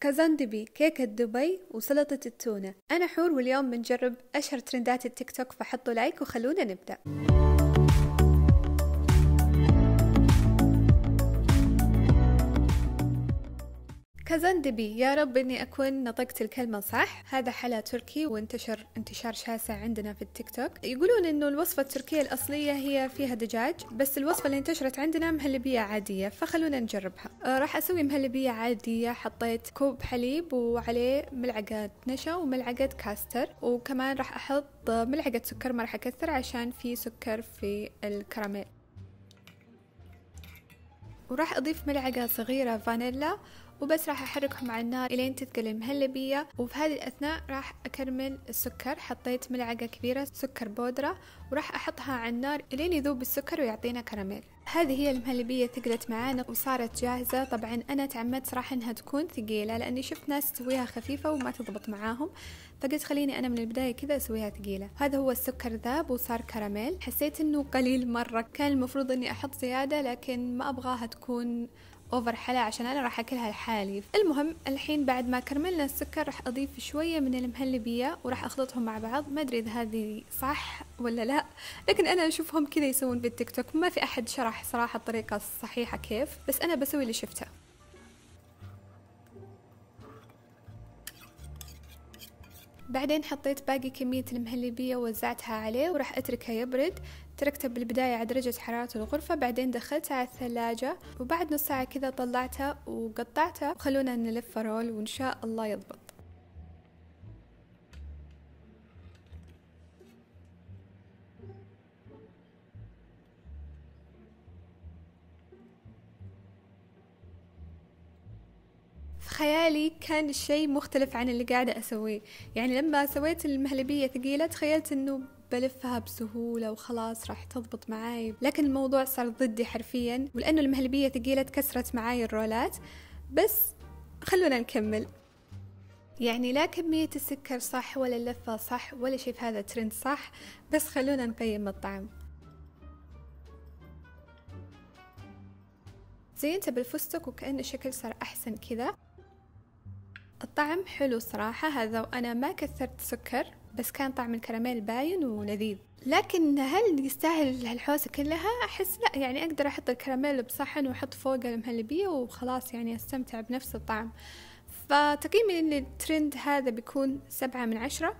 كازندبي، كيكة دبي، وسلطة التونة. أنا حور، واليوم بنجرب أشهر ترندات التيك توك، فحطوا لايك وخلونا نبدأ. كازندبي، يا رب اني اكون نطقت الكلمه صح. هذا حلا تركي وانتشر انتشار شاسع عندنا في التيك توك. يقولون انه الوصفه التركيه الاصليه هي فيها دجاج، بس الوصفه اللي انتشرت عندنا مهلبيه عاديه، فخلونا نجربها. راح اسوي مهلبيه عاديه. حطيت كوب حليب وعليه ملعقه نشا وملعقه كاستر، وكمان راح احط ملعقه سكر، ما راح اكثر عشان في سكر في الكراميل، وراح اضيف ملعقه صغيره فانيلا، وبس راح أحركهم على النار إلين تثقل المهلبية. وفي هذه الأثناء راح أكرمل السكر. حطيت ملعقة كبيرة سكر بودرة، وراح أحطها على النار إلين يذوب السكر ويعطينا كراميل. هذه هي المهلبية، ثقلت معانا وصارت جاهزة. طبعا أنا تعمدت صراحة إنها تكون ثقيلة، لأني شفت ناس تسويها خفيفة وما تضبط معاهم، فقلت خليني أنا من البداية كذا أسويها ثقيلة. هذا هو السكر ذاب وصار كراميل. حسيت إنه قليل مرة، كان المفروض إني أحط زيادة، لكن ما أبغاها تكون اوفر حلا عشان انا راح اكلها لحالي. المهم الحين بعد ما كرملنا السكر راح اضيف شويه من المهلبيه وراح اخلطهم مع بعض. ما ادري اذا هذه صح ولا لا، لكن انا اشوفهم كذا يسوون بالتيك توك. ما في احد شرح صراحه الطريقه الصحيحه كيف، بس انا بسوي اللي شفته. بعدين حطيت باقي كمية المهلبية ووزعتها عليه، وراح أتركها يبرد. تركتها بالبداية على درجة حرارة الغرفة، بعدين دخلتها على الثلاجة، وبعد نص ساعة كذا طلعتها وقطعتها. وخلونا نلف رول وإن شاء الله يضبط. خيالي كان الشيء مختلف عن اللي قاعدة أسويه. يعني لما سويت المهلبية ثقيلة تخيلت إنه بلفها بسهولة وخلاص راح تضبط معاي، لكن الموضوع صار ضدي حرفيا، ولأنه المهلبية ثقيلة تكسرت معاي الرولات. بس خلونا نكمل. يعني لا كمية السكر صح ولا اللفة صح ولا شيء في هذا الترند صح، بس خلونا نقيم الطعم. زينتها بالفستق وكأن الشكل صار أحسن كذا. الطعم حلو صراحة هذا، وأنا ما كثرت سكر، بس كان طعم الكراميل باين ولذيذ. لكن هل يستاهل هالحوسة كلها؟ أحس لا. يعني أقدر أحط الكراميل بصحن وأحط فوق المهلبية وخلاص، يعني أستمتع بنفس الطعم. فتقييمي للترند هذا بيكون 7 من 10.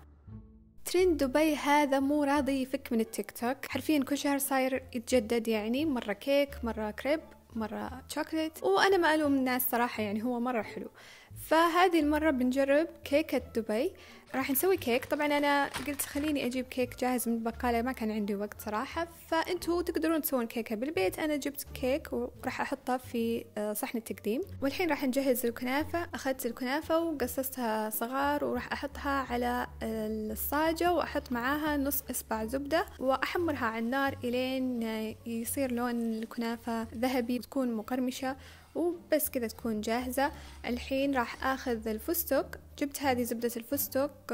ترند دبي هذا مو راضي يفك من التيك توك، حرفيا كل شهر صاير يتجدد. يعني مرة كيك، مرة كريب، مرة شوكليت، وأنا ما ألوم الناس صراحة، يعني هو مرة حلو. فهذه المرة بنجرب كيكة دبي. راح نسوي كيك. طبعا أنا قلت خليني أجيب كيك جاهز من البقالة، ما كان عندي وقت صراحة، فأنتوا تقدرون تسوون كيكة بالبيت. أنا جبت كيك وراح أحطها في صحن التقديم. والحين راح نجهز الكنافة. أخذت الكنافة وقصصتها صغار، وراح أحطها على الصاجة وأحط معاها نص إصبع زبدة، وأحمرها على النار إلين يصير لون الكنافة ذهبي وتكون مقرمشة، وبس كذا تكون جاهزة. الحين راح اخذ الفستق. جبت هذه زبدة الفستق،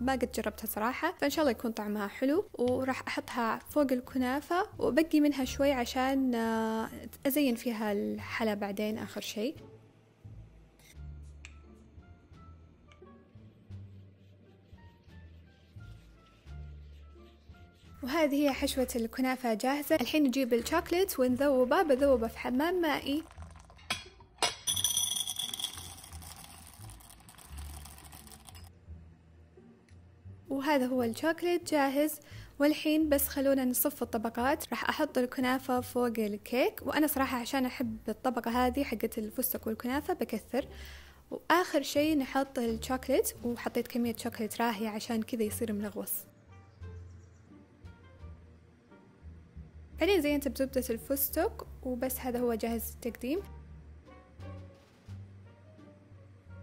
ما قد جربتها صراحة، فان شاء الله يكون طعمها حلو. وراح احطها فوق الكنافة وبقي منها شوي عشان ازين فيها الحلا بعدين اخر شيء. وهذه هي حشوة الكنافة جاهزة. الحين نجيب الشوكليت ونذوبه. بذوبه في حمام مائي. وهذا هو الشوكليت جاهز. والحين بس خلونا نصف الطبقات. راح احط الكنافة فوق الكيك، وانا صراحة عشان احب الطبقة هذه حقة الفستق والكنافة بكثر. واخر شي نحط الشوكليت. وحطيت كمية شوكليت راهية عشان كذا يصير ملغوص. بعدين زينت بزبدة الفستق وبس. هذا هو جاهز للتقديم.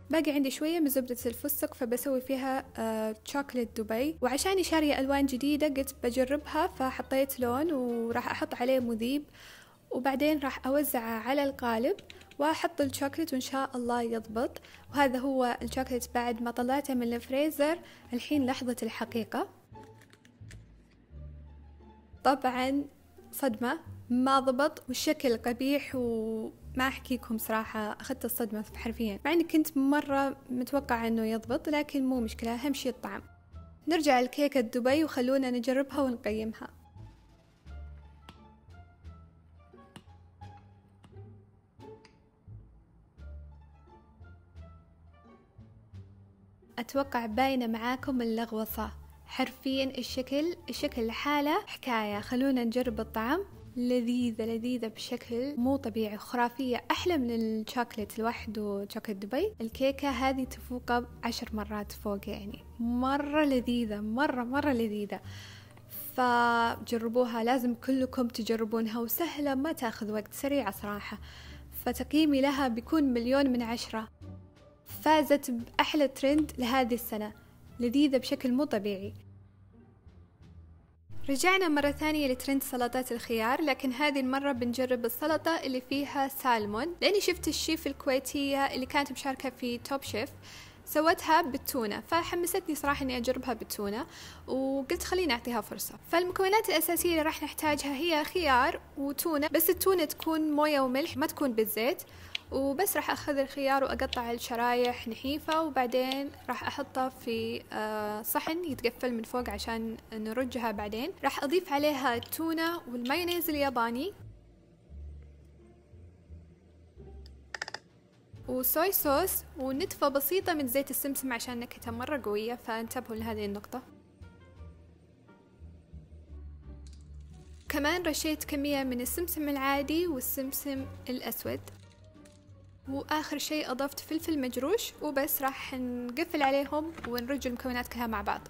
باقي عندي شوية من زبدة الفستق، فبسوي فيها شوكليت دبي. وعشاني شارية ألوان جديدة قلت بجربها، فحطيت لون وراح أحط عليه مذيب، وبعدين راح أوزعه على القالب وأحط الشوكليت وإن شاء الله يضبط. وهذا هو الشوكليت بعد ما طلعته من الفريزر. الحين لحظة الحقيقة. طبعا صدمة، ما ضبط والشكل قبيح، ما أحكيكم صراحة أخذت الصدمة حرفيا، مع إني كنت مرة متوقعة إنه يضبط، لكن مو مشكلة، أهم شي الطعم. نرجع لكيكة دبي وخلونا نجربها ونقيمها. أتوقع باينة معاكم اللغوصة، حرفيا الشكل لحاله حكاية. خلونا نجرب الطعم. لذيذة بشكل مو طبيعي، خرافية، أحلى من الشوكليت لوحده. شوكليت دبي الكيكة هذه تفوق 10 مرات فوق، يعني مرة لذيذة، مرة لذيذة. فجربوها، لازم كلكم تجربونها، وسهلة ما تاخذ وقت، سريعة صراحة. فتقييمي لها بيكون 1,000,000 من 10. فازت بأحلى ترند لهذه السنة، لذيذة بشكل مو طبيعي. رجعنا مرة ثانية لترند سلطات الخيار، لكن هذه المرة بنجرب السلطة اللي فيها سالمون، لأني شفت الشيف الكويتية اللي كانت مشاركة في توب شيف سوتها بالتونة، فحمستني صراحة إني أجربها بالتونة، وقلت خليني أعطيها فرصة. فالمكونات الأساسية اللي راح نحتاجها هي خيار وتونة، بس التونة تكون موية وملح، ما تكون بالزيت. وبس راح أخذ الخيار وأقطع الشرايح نحيفة، وبعدين راح أحطها في صحن يتقفل من فوق عشان نرجها. بعدين راح أضيف عليها التونة والمايونيز الياباني وصوي صوص ونتفة بسيطة من زيت السمسم عشان نكهتها مرة قوية، فانتبهوا لهذه النقطة. كمان رشيت كمية من السمسم العادي والسمسم الأسود، وآخر شيء أضفت فلفل مجروش. وبس راح نقفل عليهم ونرج المكونات كلها مع بعض.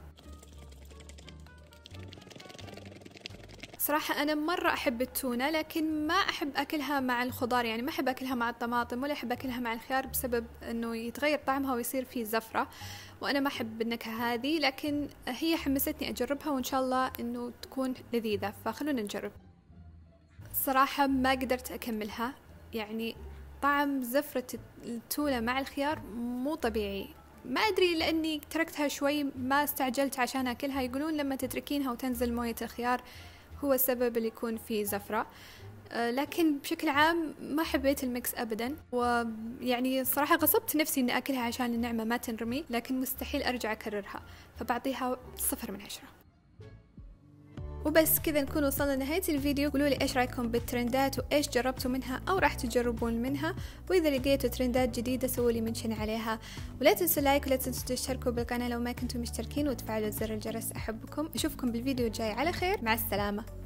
صراحة أنا مرة أحب التونة، لكن ما أحب أكلها مع الخضار، يعني ما أحب أكلها مع الطماطم ولا أحب أكلها مع الخيار، بسبب أنه يتغير طعمها ويصير فيه زفرة، وأنا ما أحب النكهة هذه. لكن هي حمستني أجربها، وإن شاء الله أنه تكون لذيذة، فخلونا نجرب. صراحة ما قدرت أكملها، يعني طعم زفرة التونة مع الخيار مو طبيعي. ما أدري لأني تركتها شوي، ما استعجلت عشان أكلها. يقولون لما تتركينها وتنزل موية الخيار هو السبب اللي يكون فيه زفرة، لكن بشكل عام ما حبيت المكس أبدا. ويعني صراحة غصبت نفسي إني أكلها عشان النعمة ما تنرمي، لكن مستحيل أرجع أكررها، فبعطيها 0 من 10. وبس كذا نكون وصلنا لنهاية الفيديو. قولوا لي ايش رايكم بالترندات، وايش جربتوا منها او راح تجربون منها، واذا لقيتوا ترندات جديدة سووا لي منشن عليها، ولا تنسوا لايك، ولا تنسوا تشتركوا بالقناة لو ما كنتم مشتركين، وتفعلوا زر الجرس. احبكم، اشوفكم بالفيديو الجاي على خير، مع السلامة.